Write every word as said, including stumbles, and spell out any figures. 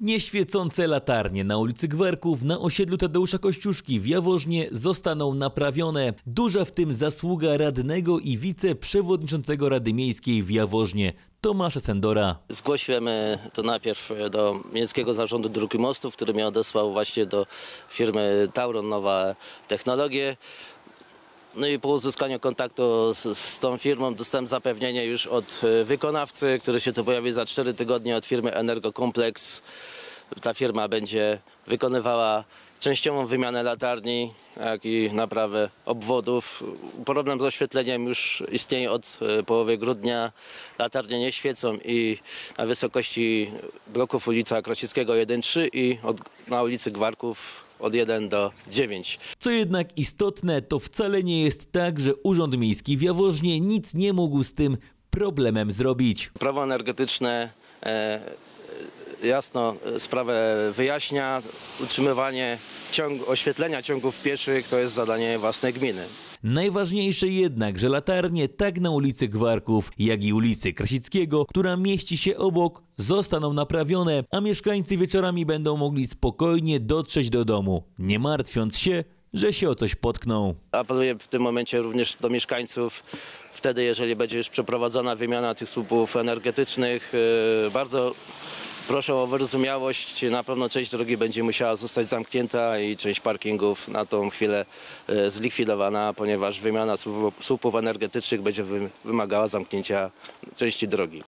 Nieświecące latarnie na ulicy Gwarków na osiedlu Tadeusza Kościuszki w Jaworznie zostaną naprawione. Duża w tym zasługa radnego i wiceprzewodniczącego Rady Miejskiej w Jaworznie Tomasza Sędora. Zgłosiłem to najpierw do Miejskiego Zarządu Dróg i Mostów, który mnie odesłał właśnie do firmy Tauron Nowe Technologie. No i po uzyskaniu kontaktu z, z tą firmą dostałem zapewnienie już od wykonawcy, który się tu pojawi za cztery tygodnie, od firmy Energo Kompleks. Ta firma będzie wykonywała częściową wymianę latarni, jak i naprawę obwodów. Problem z oświetleniem już istnieje od połowy grudnia. Latarnie nie świecą i na wysokości bloków ulica Krasickiego jeden trzy i od, na ulicy Gwarków od jeden do dziewięć. Co jednak istotne, to wcale nie jest tak, że Urząd Miejski w Jaworznie nic nie mógł z tym problemem zrobić. Prawo energetyczne e, jasno sprawę wyjaśnia. Utrzymywanie ciąg, oświetlenia ciągów pieszych to jest zadanie własne gminy. Najważniejsze jednak, że latarnie tak na ulicy Gwarków, jak i ulicy Krasickiego, która mieści się obok, zostaną naprawione, a mieszkańcy wieczorami będą mogli spokojnie dotrzeć do domu, nie martwiąc się, że się o coś potkną. Apeluję w tym momencie również do mieszkańców. Wtedy, jeżeli będzie już przeprowadzona wymiana tych słupów energetycznych, bardzo proszę o wyrozumiałość, na pewno część drogi będzie musiała zostać zamknięta i część parkingów na tą chwilę zlikwidowana, ponieważ wymiana słupów energetycznych będzie wymagała zamknięcia części drogi.